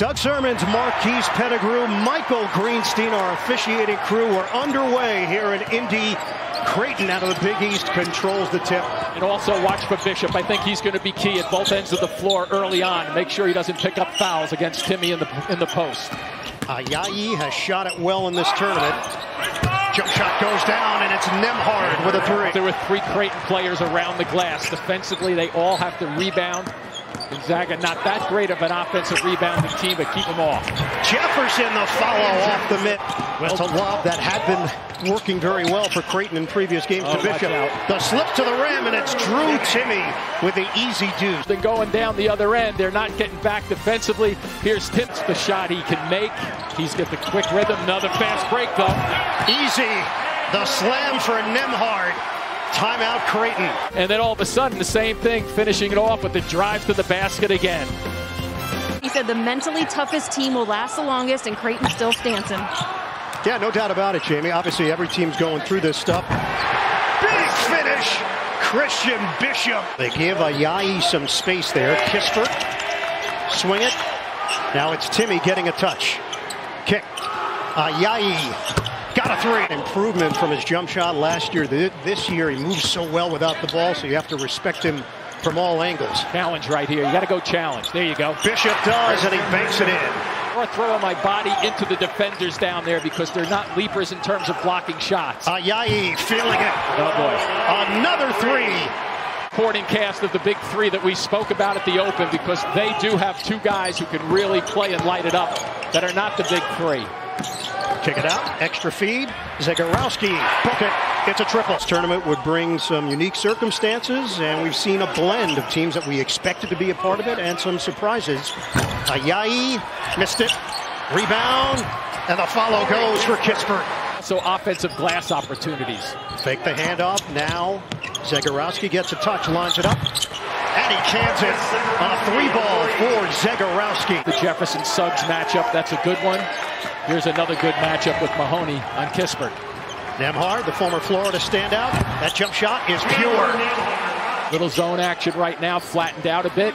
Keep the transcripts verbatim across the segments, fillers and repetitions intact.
Doug Sermons, Marquise Pettigrew, Michael Greenstein, our officiating crew, are underway here in Indy. Creighton out of the Big East controls the tip. And also watch for Bishop. I think he's going to be key at both ends of the floor early on. Make sure he doesn't pick up fouls against Timme in the in the post. Ayayi has shot it well in this tournament. Jump shot goes down, and it's Nembhard with a three. There were three Creighton players around the glass. Defensively, they all have to rebound. Gonzaga not that great of an offensive rebounding team, but keep them off. Jefferson, the follow off the mitt. Well, it's a lob that had been working very well for Creighton in previous games oh, to Bishop. The slip to the rim, and it's Drew Timme with the easy deuce. They're going down the other end. They're not getting back defensively. Here's Timme's the shot he can make. He's got the quick rhythm. Another fast break, though. Easy. The slam for Nembhard. Timeout Creighton. And then all of a sudden, the same thing, finishing it off with the drive to the basket again. He said the mentally toughest team will last the longest, and Creighton still stands him. Yeah, no doubt about it, Jamie. Obviously, every team's going through this stuff. Big finish, Christian Bishop. They give Ayayi some space there. Kispert, swing it. Now it's Timme getting a touch. Kick. Ayayi. Got a three. Improvement from his jump shot last year. This year, he moves so well without the ball, so you have to respect him from all angles. Challenge right here. You got to go challenge. There you go. Bishop does, and he banks it in. Or throw my body into the defenders down there because they're not leapers in terms of blocking shots. Ayayi feeling it. Oh, boy. Another three. Supporting cast of the big three that we spoke about at the Open, because they do have two guys who can really play and light it up that are not the big three. Kick it out, extra feed, Zegarowski, book it, it's a triple. This tournament would bring some unique circumstances, and we've seen a blend of teams that we expected to be a part of it, and some surprises. Ayayi missed it, rebound, and the follow goes for Kispert. Also offensive glass opportunities. Fake the handoff, now Zegarowski gets a touch, lines it up. And he cans it on a three ball for Zegarowski. The Jefferson-Suggs matchup, that's a good one. Here's another good matchup with Mahoney on Kispert. Nembhard, the former Florida standout. That jump shot is pure. Little zone action right now, flattened out a bit.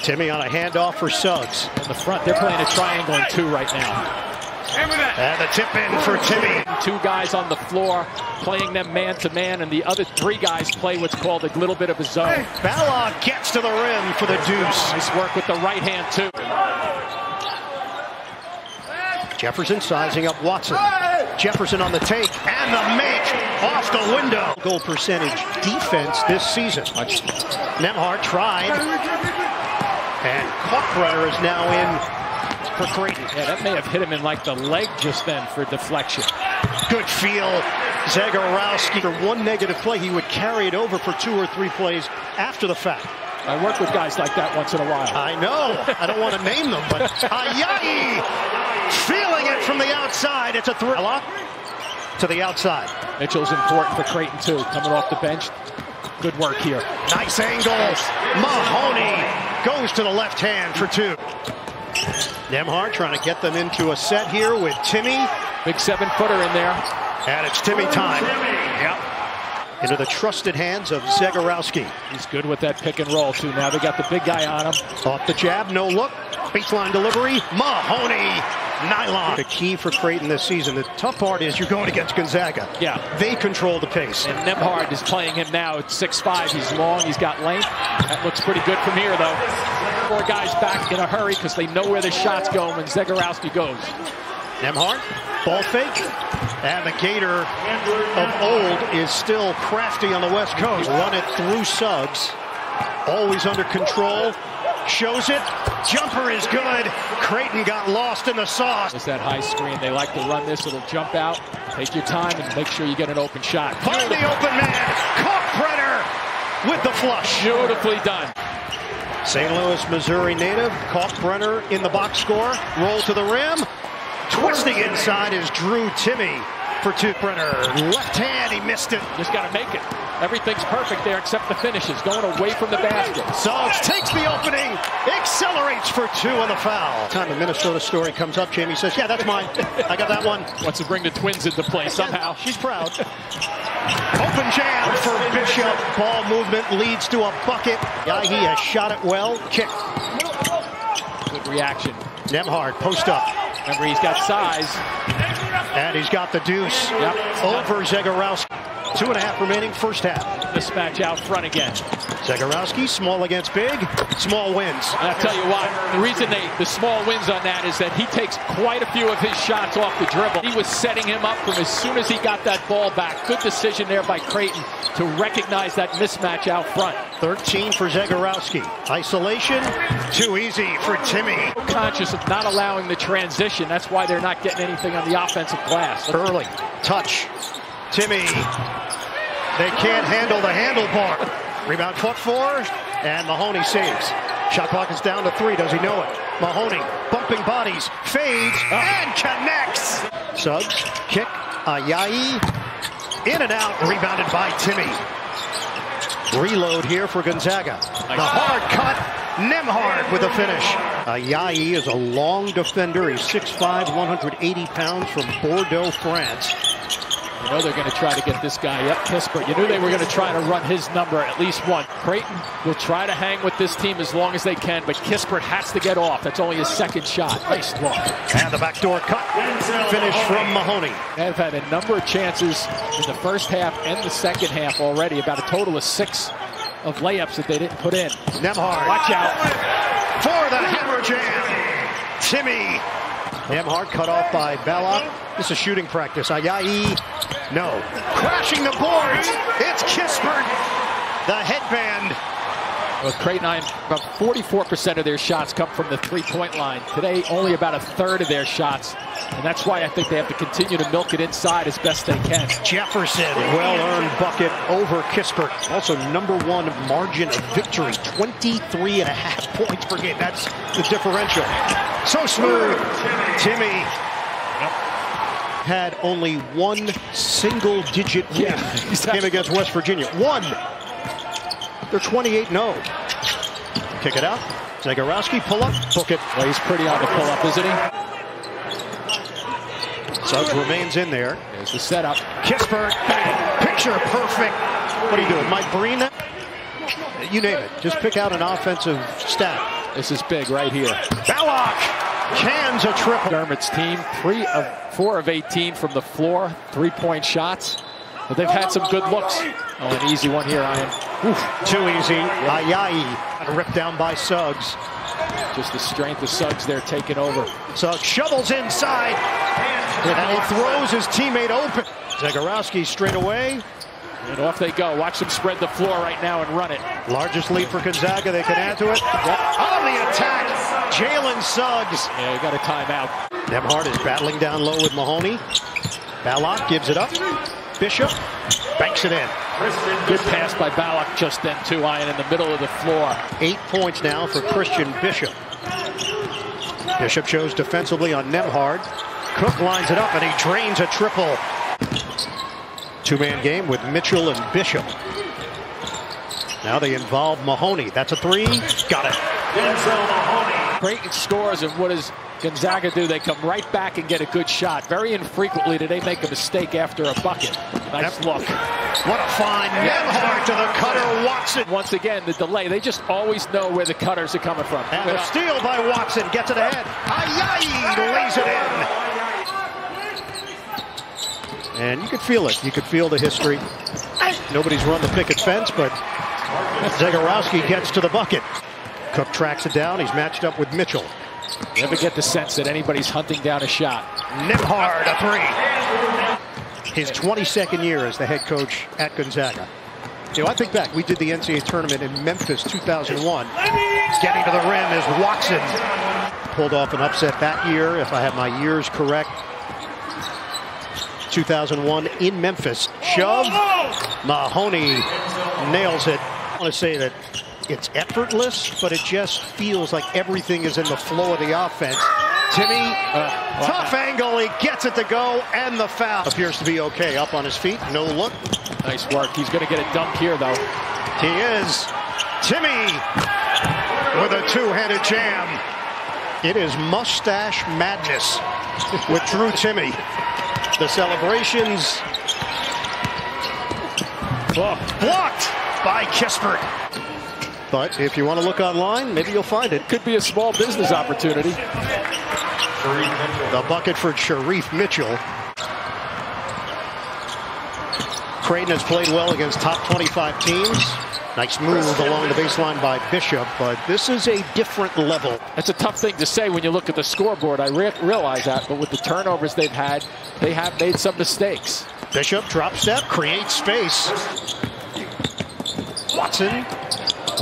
Timme on a handoff for Suggs. In the front, they're playing a triangle and two right now. And the tip in for Timme. Two guys on the floor playing them man-to-man, and the other three guys play what's called a little bit of a zone. Ballock gets to the rim for the deuce. Nice work with the right hand, too. Jefferson sizing up Watson. Jefferson on the take, and the make off the window. Goal percentage defense this season. Nembhard tried, and Kalkbrenner is now in for Creighton. Yeah, that may have hit him in like the leg just then for deflection. Good feel. Zegarowski, for one negative play, he would carry it over for two or three plays after the fact. I work with guys like that once in a while. I know. I don't want to name them, but Ayayi feeling it from the outside. It's a thrill. To the outside. Mitchell's important for Creighton, too. Coming off the bench. Good work here. Nice angle. Mahoney goes to the left hand for two. Nembhard trying to get them into a set here with Timme. Big seven-footer in there. And it's Timme time. Yep. Into the trusted hands of Zegarowski. He's good with that pick and roll, too. Now they got the big guy on him. Off the jab, no look. Baseline delivery. Mahoney. Nylon. The key for Creighton this season. The tough part is you're going against Gonzaga. Yeah. They control the pace. And Nembhard is playing him now at six five. He's long. He's got length. That looks pretty good from here, though. Four guys back in a hurry because they know where the shots go when Zegarowski goes. Nembhard, ball fake, and the Gator of old is still crafty on the West Coast. Run it through Suggs, always under control, shows it, jumper is good. Creighton got lost in the sauce. It's that high screen, they like to run this, it'll jump out. Take your time and make sure you get an open shot. Find the open man, Kalkbrenner with the flush. Beautifully done. Saint Louis, Missouri native, Kalkbrenner in the box score, roll to the rim, twisting inside is Drew Timme for two. Brenner, left hand, he missed it. Just got to make it. Everything's perfect there except the finishes, going away from the basket. Suggs takes the opening, accelerates for two on the foul. Time the Minnesota story comes up, Jamie says, yeah, that's mine. I got that one. Wants to bring the twins into play somehow. She's proud. Open jam for Bishop. Ball movement leads to a bucket. Ayayi has shot it well. Kick. good reaction. Nembhard, post up. Remember, he's got size. And he's got the deuce. Yep. Over Zegarowski. Two and a half remaining, first half. Dispatch out front again. Zegarowski, small against big, small wins. And I'll tell you what, the reason they, the small wins on that is that he takes quite a few of his shots off the dribble. He was setting him up from as soon as he got that ball back. Good decision there by Creighton to recognize that mismatch out front. thirteen for Zegarowski. Isolation, too easy for Timme. Conscious of not allowing the transition. That's why they're not getting anything on the offensive glass. Early touch. Timme, they can't handle the handlebar. Rebound fought for, and Mahoney saves. Shot clock is down to three, does he know it? Mahoney, bumping bodies, fades, oh. and connects! Suggs, kick, Ayayi, in and out, rebounded by Timme. Reload here for Gonzaga. The hard cut, Nembhard with a finish. Ayayi is a long defender, he's six five, one hundred eighty pounds from Bordeaux, France. You know they're going to try to get this guy up, Kispert. You knew they were going to try to run his number at least one. Creighton will try to hang with this team as long as they can, but Kispert has to get off. That's only his second shot. Nice look. And the backdoor cut. Finish from Mahoney. They've had a number of chances in the first half and the second half already. About a total of six of layups that they didn't put in. Nembhard. Watch out. For the hammer jam. Timme. Nembhard cut off by Ballock. This is shooting practice. Ayayi, no. Crashing the boards, it's Kispert, the headband. With Creighton, about forty-four percent of their shots come from the three-point line. Today, only about a third of their shots. And that's why I think they have to continue to milk it inside as best they can. Jefferson, well-earned bucket over Kispert. Also number one margin of victory, twenty-three and a half points per game. That's the differential. So smooth, Timme. Yep. Had only one single-digit win yeah, exactly. Came against West Virginia. One. They're twenty-eight and oh. Kick it out. Zegarowski, pull up, book it. Well, he's pretty on the pull up, isn't he? Suggs remains in there. There's the setup. Kispert, bang, picture perfect. What are you doing, Mike Breen? You name it. Just pick out an offensive stat. This is big right here. Ballock. Cans a triple. Dermott's team, three of four of eighteen from the floor, three-point shots. But they've had some good looks. Oh, an easy one here, Ian. Oof, too easy. Ayayi got ripped down by Suggs. Just the strength of Suggs there taking over. Suggs shovels inside, and he throws his teammate open. Zegarowski straight away. And off they go. Watch them spread the floor right now and run it. Largest lead for Gonzaga. They can add to it. On the attack, Jalen Suggs. Yeah, you got a timeout. Nembhard is battling down low with Mahoney. Ballock gives it up. Bishop banks it in. Good pass by Ballock just then, too, Ian, in the middle of the floor. Eight points now for Christian Bishop. Bishop shows defensively on Nembhard. Cook lines it up, and he drains a triple. Two-man game with Mitchell and Bishop. Now they involve Mahoney. That's a three. Got it. Denzel Mahoney. Creighton scores, and what does Gonzaga do? They come right back and get a good shot. Very infrequently do they make a mistake after a bucket. Nice Ep look. What a find. Nembhard to the cutter. Watson. Once again, the delay. They just always know where the cutters are coming from. And a steal by Watson. Gets it ahead. Ayayi lays it in. And you could feel it. You could feel the history. Nobody's run the picket fence, but Zegarowski gets to the bucket. Cook tracks it down. He's matched up with Mitchell. You never get the sense that anybody's hunting down a shot. Nembhard, a three. His twenty-second year as the head coach at Gonzaga. You know, I think back. We did the N C A A tournament in Memphis two thousand one. Getting to the rim is Watson. Pulled off an upset that year, if I have my years correct. two thousand one in Memphis. Shove. Mahoney nails it. I want to say that it's effortless, but it just feels like everything is in the flow of the offense. Timme, uh, tough wow. angle. He gets it to go, and the foul. Appears to be okay. Up on his feet. No look. Nice work. He's going to get a dunk here, though. He is. Timme with a two-handed jam. It is mustache madness with Drew Timme. The celebrations. Oh. Blocked by Kispert. But if you want to look online, maybe you'll find it. Could be a small business opportunity. The bucket for Sharif Mitchell. Creighton has played well against top twenty-five teams. Nice move along the baseline by Bishop, but this is a different level. That's a tough thing to say when you look at the scoreboard. I re realize that, but with the turnovers they've had, they have made some mistakes. Bishop, drop step, creates space. Watson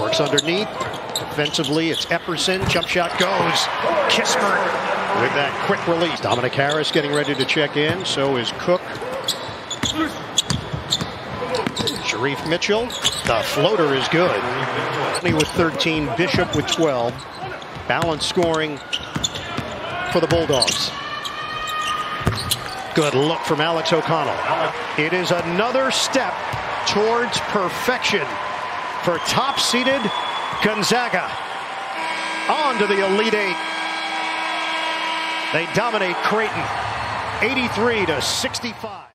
works underneath. Defensively, it's Epperson. Jump shot goes. Kispert with that quick release. Dominic Harris getting ready to check in. So is Cook. Sharif Mitchell, the floater is good. Mahoney with thirteen, Bishop with twelve. Balanced scoring for the Bulldogs. Good look from Alex O'Connell. It is another step towards perfection for top-seeded Gonzaga. On to the Elite Eight. They dominate Creighton, eighty-three to sixty-five.